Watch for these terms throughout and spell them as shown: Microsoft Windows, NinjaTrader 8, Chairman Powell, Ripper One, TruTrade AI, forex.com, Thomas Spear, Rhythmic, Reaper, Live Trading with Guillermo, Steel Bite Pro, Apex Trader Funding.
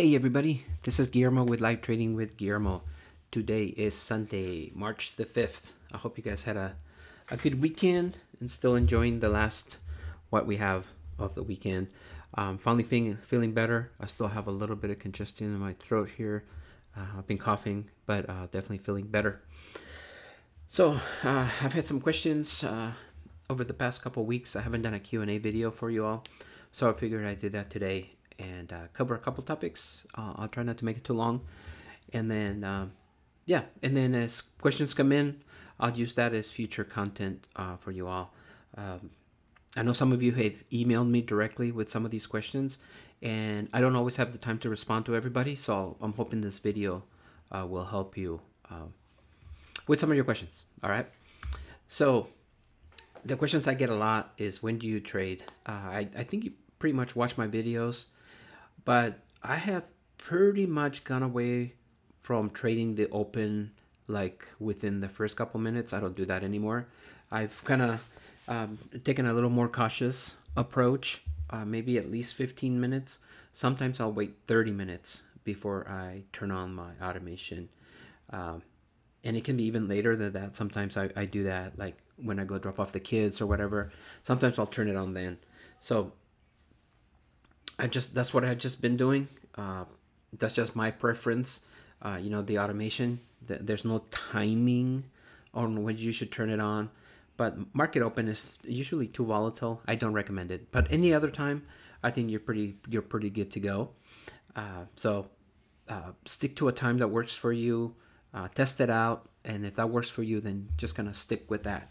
Hey everybody, this is Guillermo with Live Trading with Guillermo. Today is Sunday, March the 5th. I hope you guys had a good weekend and still enjoying the last, what we have of the weekend. Finally feeling better. I still have a little bit of congestion in my throat here. I've been coughing, but definitely feeling better. So I've had some questions over the past couple weeks. I haven't done a Q&A video for you all, so I figured I'd do that today and cover a couple topics. I'll try not to make it too long. And then, and then as questions come in, I'll use that as future content for you all. I know some of you have emailed me directly with some of these questions, and I don't always have the time to respond to everybody, so I'm hoping this video will help you with some of your questions, all right? So the questions I get a lot is, when do you trade? I think you pretty much watch my videos, but I have pretty much gone away from trading the open like within the first couple minutes. I don't do that anymore. I've kind of taken a little more cautious approach, maybe at least 15 minutes. Sometimes I'll wait 30 minutes before I turn on my automation. And it can be even later than that. Sometimes I do that like when I go drop off the kids or whatever. Sometimes I'll turn it on then. So that's what I've just been doing. That's just my preference. You know, the automation, there's no timing on when you should turn it on, but market open is usually too volatile. I don't recommend it, but any other time, I think you're pretty good to go. So stick to a time that works for you, test it out. And if that works for you, then just kind of stick with that.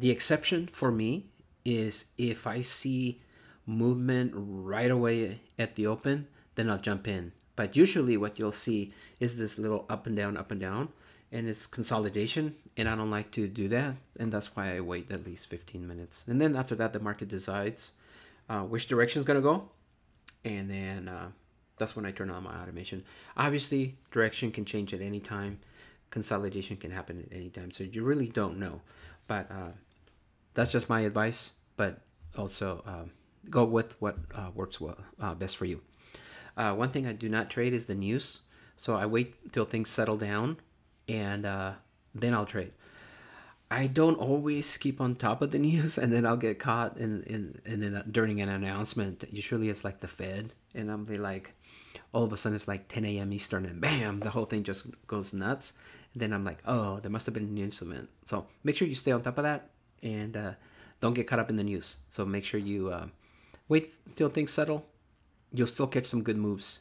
The exception for me is if I see movement right away at the open, then I'll jump in. But usually what you'll see is this little up and down, and it's consolidation, and I don't like to do that, and that's why I wait at least 15 minutes. And then after that, the market decides which direction is gonna go, and then that's when I turn on my automation. Obviously, direction can change at any time. Consolidation can happen at any time, so you really don't know. But that's just my advice, but also go with what works well, best for you. One thing I do not trade is the news. So I wait till things settle down, and then I'll trade. I don't always keep on top of the news, and then I'll get caught in during an announcement. Usually it's like the Fed, and I'll be like, all of a sudden it's like 10 a.m. Eastern, and bam, the whole thing just goes nuts. And then I'm like, oh, there must have been an announcement. So make sure you stay on top of that, and don't get caught up in the news. So make sure you wait till things settle. You'll still catch some good moves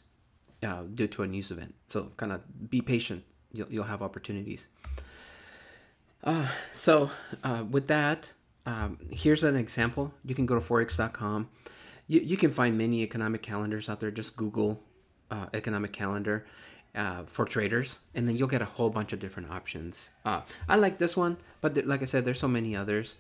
due to a news event. So kind of be patient. You'll have opportunities. With that, here's an example. You can go to forex.com. You can find many economic calendars out there. Just Google economic calendar for traders, and then you'll get a whole bunch of different options. I like this one, but like I said, there's so many others.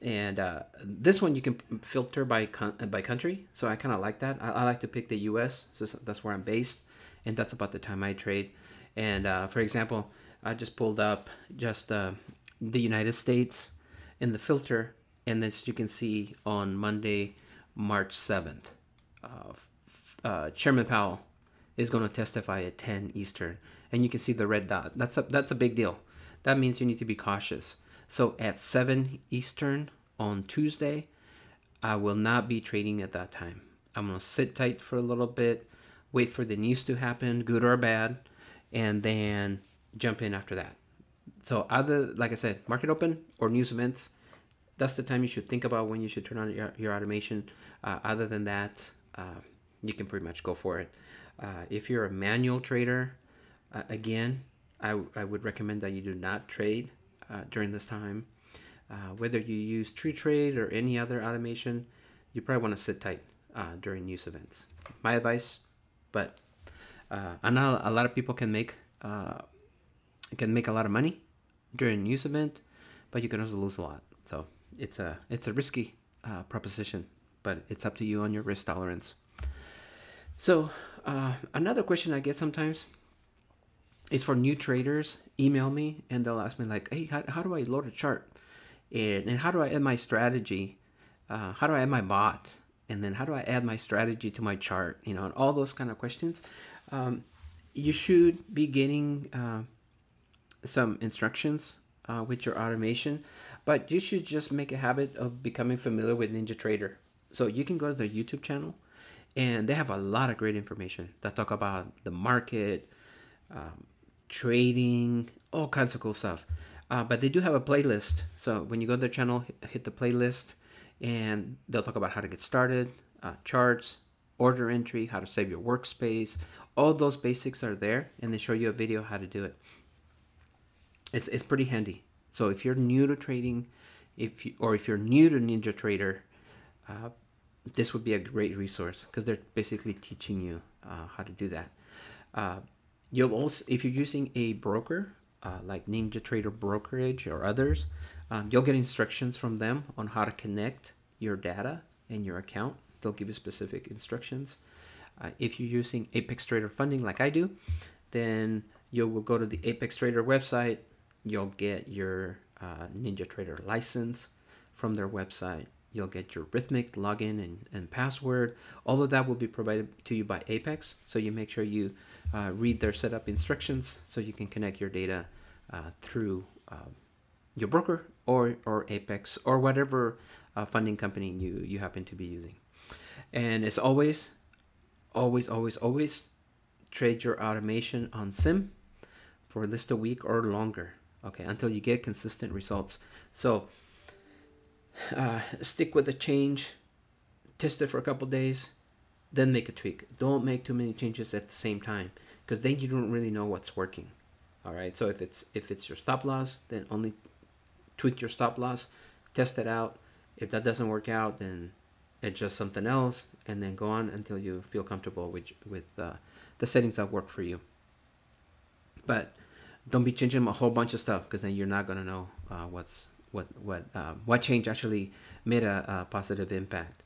And this one you can filter by country, so I kind of like that. I like to pick the U.S., so that's where I'm based, and that's about the time I trade. And for example, I just pulled up just the United States in the filter, and as you can see, on Monday, March 7th, Chairman Powell is going to testify at 10 Eastern, and you can see the red dot. That's a big deal. That means you need to be cautious. So at 7 Eastern on Tuesday, I will not be trading at that time. I'm going to sit tight for a little bit, wait for the news to happen, good or bad, and then jump in after that. So either, like I said, market open or news events, that's the time you should think about when you should turn on your automation. Other than that, you can pretty much go for it. If you're a manual trader, again, I would recommend that you do not trade during this time. Whether you use TruTrade or any other automation, you probably want to sit tight during news events. My advice, but I know a lot of people can make a lot of money during a news event, but you can also lose a lot. So it's a risky proposition, but it's up to you on your risk tolerance. So another question I get sometimes is for new traders. Email me and they'll ask me like, hey, how do I load a chart? And how do I add my strategy? How do I add my bot? and then how do I add my strategy to my chart, you know, and all those kind of questions. You should be getting some instructions with your automation, but you should just make a habit of becoming familiar with NinjaTrader. So you can go to their YouTube channel, and they have a lot of great information that talk about the market, trading, all kinds of cool stuff. But they do have a playlist. So when you go to their channel, hit the playlist, and they'll talk about how to get started, charts, order entry, how to save your workspace. All those basics are there, and they show you a video how to do it. It's pretty handy. So if you're new to trading, if you're new to NinjaTrader, this would be a great resource because they're basically teaching you how to do that. You'll also, if you're using a broker, like NinjaTrader Brokerage or others, you'll get instructions from them on how to connect your data and your account. They'll give you specific instructions. If you're using Apex Trader Funding like I do, then you will go to the Apex Trader website. You'll get your NinjaTrader license from their website. You'll get your Rhythmic login and password. All of that will be provided to you by Apex, so you make sure you read their setup instructions so you can connect your data through your broker or Apex or whatever funding company you happen to be using. And as always, always, always, always trade your automation on SIM for at least a week or longer, okay, until you get consistent results. So stick with the change, test it for a couple days, then make a tweak. Don't make too many changes at the same time, because then you don't really know what's working. All right. So if it's your stop loss, then only tweak your stop loss, test it out. If that doesn't work out, then adjust something else, and then go on until you feel comfortable with the settings that work for you. But don't be changing a whole bunch of stuff, because then you're not gonna know what change actually made a positive impact.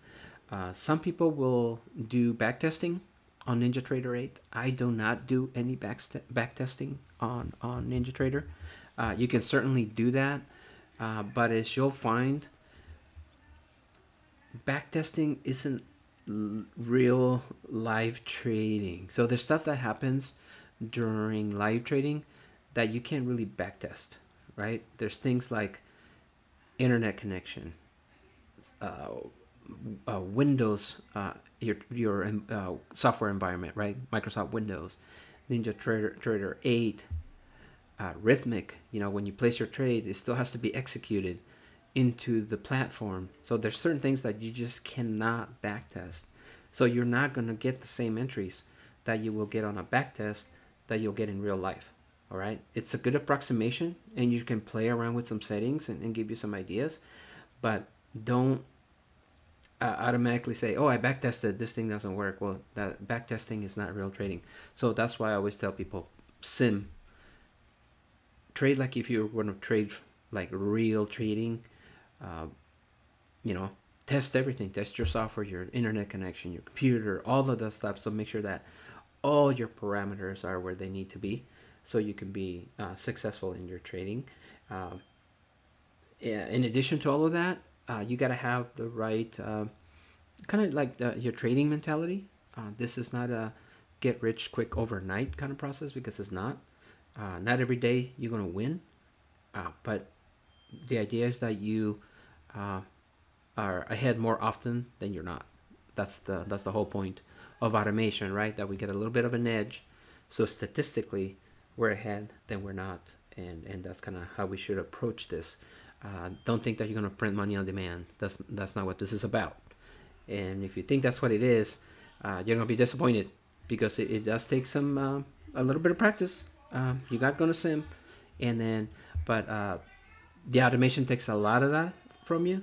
Some people will do backtesting on NinjaTrader 8. I do not do any backtesting on NinjaTrader. You can certainly do that, but as you'll find, backtesting isn't real live trading. So there's stuff that happens during live trading that you can't really backtest, right? There's things like internet connection, Windows, your software environment, right? Microsoft Windows, NinjaTrader 8, Rhythmic. You know, when you place your trade, it still has to be executed into the platform. So there's certain things that you just cannot backtest. So you're not going to get the same entries that you will get on a backtest that you'll get in real life. All right, it's a good approximation, and you can play around with some settings and give you some ideas, but don't automatically say, oh, I backtested, this thing doesn't work. Well, that backtesting is not real trading. So that's why I always tell people, sim, trade like if you're going to trade like real trading. You know, test everything, test your software, your internet connection, your computer, all of that stuff. So make sure that all your parameters are where they need to be so you can be successful in your trading. In addition to all of that, you got to have the right kind of like your trading mentality. This is not a get rich quick overnight kind of process, because it's not. Not every day you're going to win, but the idea is that you are ahead more often than you're not. That's the whole point of automation, right? That we get a little bit of an edge. So statistically, we're ahead, then we're not. And that's kind of how we should approach this. Don't think that you're going to print money on demand. That's not what this is about. And if you think that's what it is, you're going to be disappointed, because it does take some a little bit of practice. You got going to sim, and then but the automation takes a lot of that from you.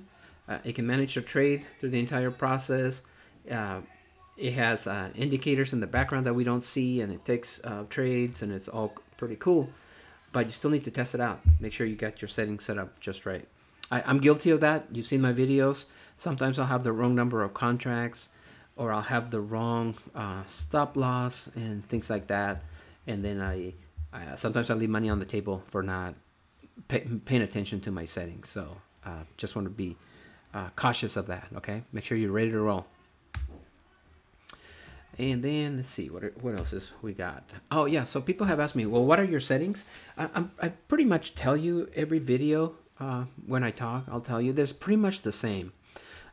It can manage your trade through the entire process. It has indicators in the background that we don't see, and it takes trades, and it's all pretty cool. But you still need to test it out. Make sure you got your settings set up just right. I'm guilty of that. You've seen my videos. Sometimes I'll have the wrong number of contracts, or I'll have the wrong stop loss and things like that. And then I sometimes I leave money on the table for not paying attention to my settings. So just want to be cautious of that, okay? Make sure you're ready to roll. And then let's see what else is we got. Oh yeah, so people have asked me, well, what are your settings? I pretty much tell you every video when I talk. I'll tell you there's pretty much the same.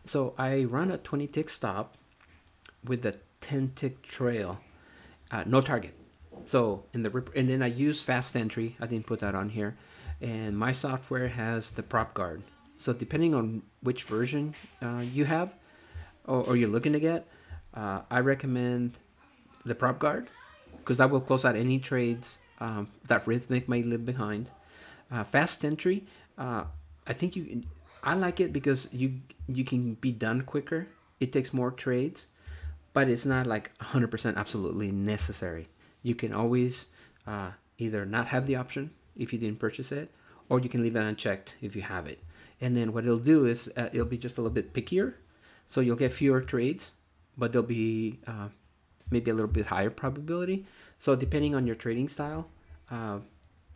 So I run a 20 tick stop with a 10 tick trail, no target. So in the Ripper, and then I use fast entry. I didn't put that on here. And my software has the prop guard. So depending on which version you have or you're looking to get. I recommend the prop guard because that will close out any trades that Rhythmic may leave behind. Fast entry, I think I like it because you can be done quicker. It takes more trades, but it's not like 100% absolutely necessary. You can always either not have the option if you didn't purchase it, or you can leave it unchecked if you have it. And then what it'll do is it'll be just a little bit pickier, so you'll get fewer trades, but they'll be maybe a little bit higher probability. So depending on your trading style,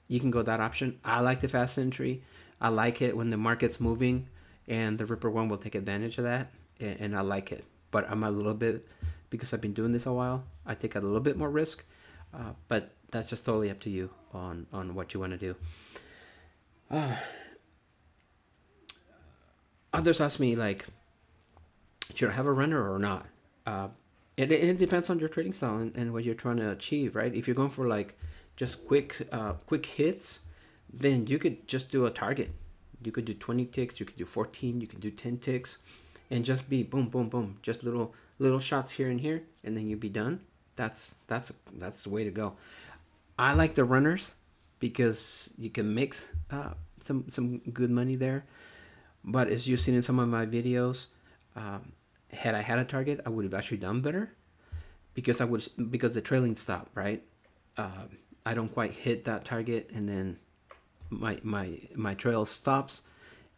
you can go that option. I like the fast entry. I like it when the market's moving, and the Ripper One will take advantage of that, and I like it. But I'm a little bit, because I've been doing this a while, I take a little bit more risk, but that's just totally up to you on what you wanna do. Others ask me, like, should I have a runner or not? It depends on your trading style and what you're trying to achieve, right? If you're going for like just quick hits, then you could just do a target. You could do 20 ticks, you could do 14, you could do 10 ticks, and just be boom, boom, boom, just little shots here and here, and then you'd be done. That's the way to go. I like the runners because you can mix some good money there. But as you've seen in some of my videos, had I had a target, I would have actually done better because the trailing stop, right? I don't quite hit that target, and then my trail stops,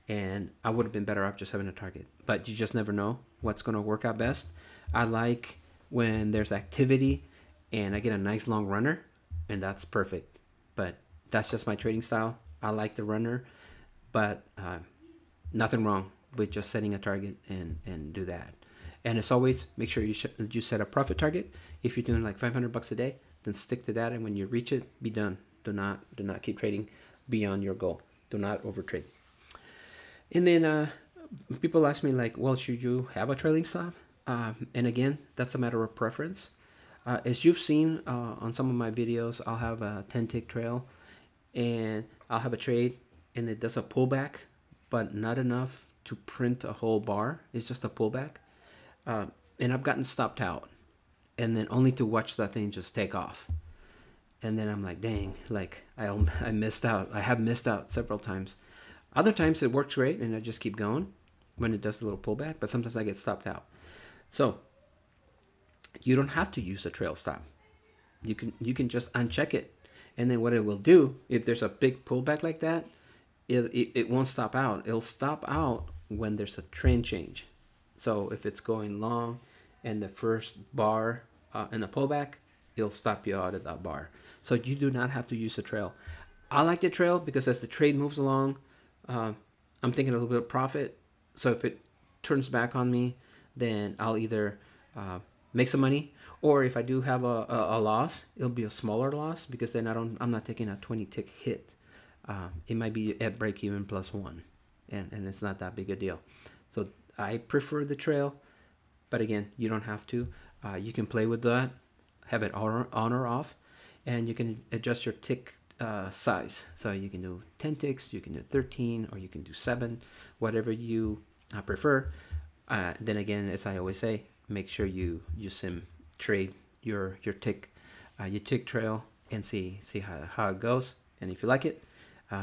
and I would have been better off just having a target. But you just never know what's going to work out best. I like when there's activity and I get a nice long runner, and that's perfect. But that's just my trading style. I like the runner, but nothing wrong with just setting a target and do that. And as always, make sure you set a profit target. If you're doing like 500 bucks a day, then stick to that, and when you reach it, be done. Do not keep trading beyond your goal. Do not overtrade. And then people ask me, like, well, should you have a trailing stop? And again, that's a matter of preference. As you've seen on some of my videos, I'll have a 10 tick trail, and I'll have a trade, and it does a pullback, but not enough to print a whole bar. It's just a pullback, and I've gotten stopped out, and then only to watch that thing just take off, and then I'm like, dang, like I missed out. I have missed out several times. Other times it works great, and I just keep going when it does a little pullback. But sometimes I get stopped out. So you don't have to use a trail stop. You can just uncheck it, and then what it will do, if there's a big pullback like that, it won't stop out. It'll stop out when there's a trend change. So if it's going long and the first bar and a pullback, it'll stop you out at that bar. So you do not have to use a trail. I like the trail because as the trade moves along, I'm thinking a little bit of profit. So if it turns back on me, then I'll either make some money, or if I do have a loss, it'll be a smaller loss because then I'm not taking a 20 tick hit. It might be at break even plus one, and it's not that big a deal. So I prefer the trail, but again, you don't have to. You can play with that, have it on or off, and you can adjust your tick size. So you can do 10 ticks, you can do 13, or you can do 7, whatever you prefer. Then again, as I always say, make sure you sim trade your tick trail and see how it goes, and if you like it,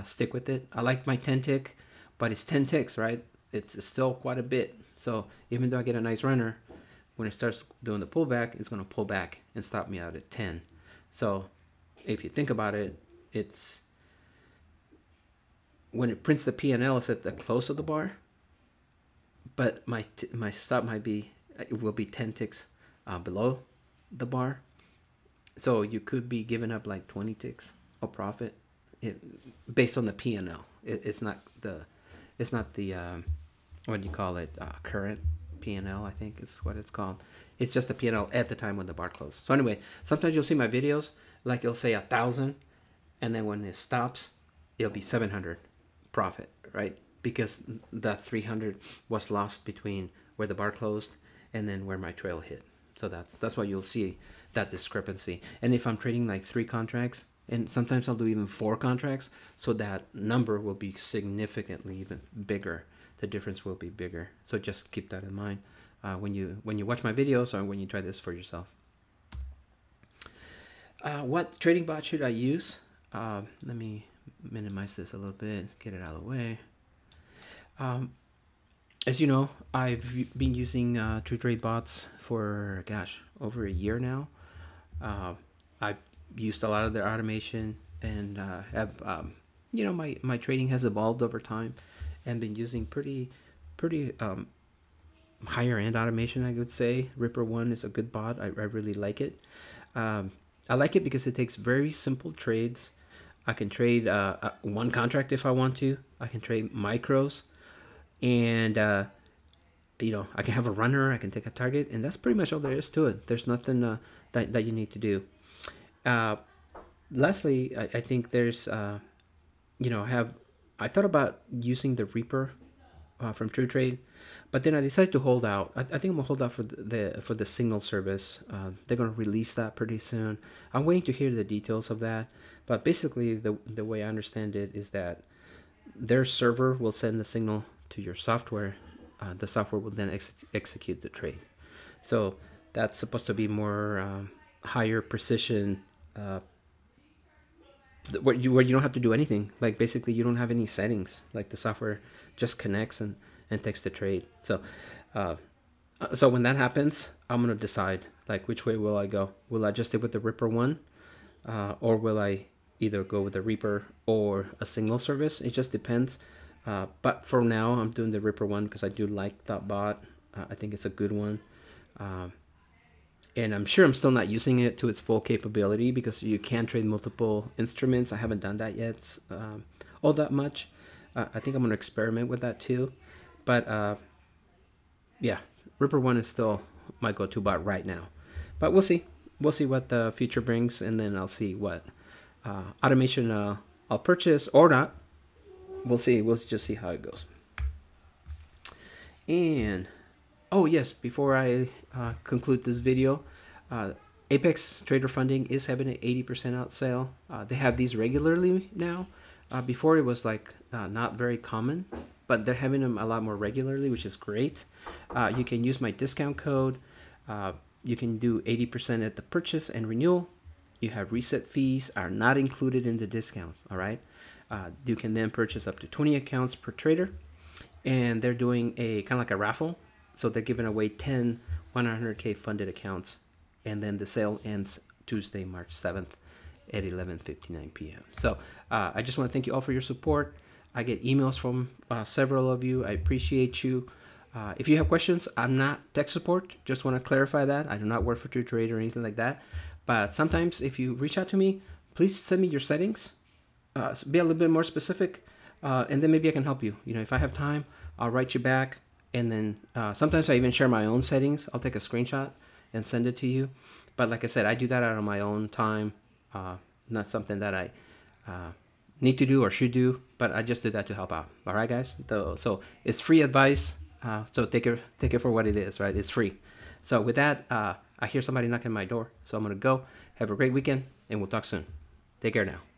stick with it. I like my 10 tick, but it's 10 ticks, right? It's still quite a bit. So even though I get a nice runner, when it starts doing the pullback, it's going to pull back and stop me out at 10. So if you think about it, it's when it prints the P&L, it's at the close of the bar, but my stop will be 10 ticks below the bar. So you could be giving up like 20 ticks of profit. Based on the P&L, it's not the current P&L, I think is what it's called. It's just the P&L at the time when the bar closed. So anyway, sometimes you'll see my videos, like it'll say 1,000, and then when it stops, it'll be 700 profit, right? Because the 300 was lost between where the bar closed and then where my trail hit. So that's why you'll see that discrepancy. And if I'm trading like 3 contracts, and sometimes I'll do even 4 contracts, so that number will be significantly even bigger. The difference will be bigger. So just keep that in mind when you watch my videos or when you try this for yourself. What trading bot should I use? Let me minimize this a little bit, get it out of the way. As you know, I've been using TruTrade bots for, gosh, over a year now. I've used a lot of their automation and have, you know, my trading has evolved over time and been using pretty higher end automation, I would say. Ripper One is a good bot. I really like it. I like it because it takes very simple trades. I can trade one contract if I want to. I can trade micros. And, you know, I can have a runner, I can take a target, and that's pretty much all there is to it. There's nothing that you need to do. Lastly, I think there's, you know, I thought about using the Reaper from TruTrade, but then I decided to hold out. I think I'm gonna hold out for the signal service. They're gonna release that pretty soon. I'm waiting to hear the details of that, but basically the way I understand it is that their server will send the signal to your software. The software will then execute the trade. So that's supposed to be more higher precision, where you don't have to do anything. Like basically you don't have any settings. Like the software just connects and takes the trade. So so when that happens, I'm gonna decide like which way will I go. Will I just stick with the Ripper One, or will I either go with the Reaper or a single service? It just depends. But for now, I'm doing the Ripper One because I do like that bot. I think it's a good one. And I'm sure I'm still not using it to its full capability because you can trade multiple instruments. I haven't done that yet all that much. I think I'm going to experiment with that too. But yeah, Ripper One is still my go-to bot right now. But we'll see. We'll see what the future brings, and then I'll see what automation I'll purchase or not. We'll see. We'll just see how it goes. And, oh yes, before I conclude this video, Apex Trader Funding is having an 80% out sale. They have these regularly now. Before it was like not very common, but they're having them a lot more regularly, which is great. You can use my discount code. You can do 80% at the purchase and renewal. You have reset fees are not included in the discount, all right? You can then purchase up to 20 accounts per trader, and they're doing a kind of like a raffle. So they're giving away 10 100K funded accounts, and then the sale ends Tuesday, March 7th at 11:59 p.m. So I just want to thank you all for your support. I get emails from several of you. I appreciate you. If you have questions, I'm not tech support. Just want to clarify that. I do not work for TruTrade or anything like that. But sometimes if you reach out to me, please send me your settings. Be a little bit more specific, and then maybe I can help you. You know, if I have time, I'll write you back, and then sometimes I even share my own settings. I'll take a screenshot and send it to you. But like I said, I do that out of my own time, not something that I need to do or should do, but I just did that to help out. All right, guys? So it's free advice, so take it for what it is, right? It's free. So with that, I hear somebody knocking on my door, so I'm going to go. Have a great weekend, and we'll talk soon. Take care now.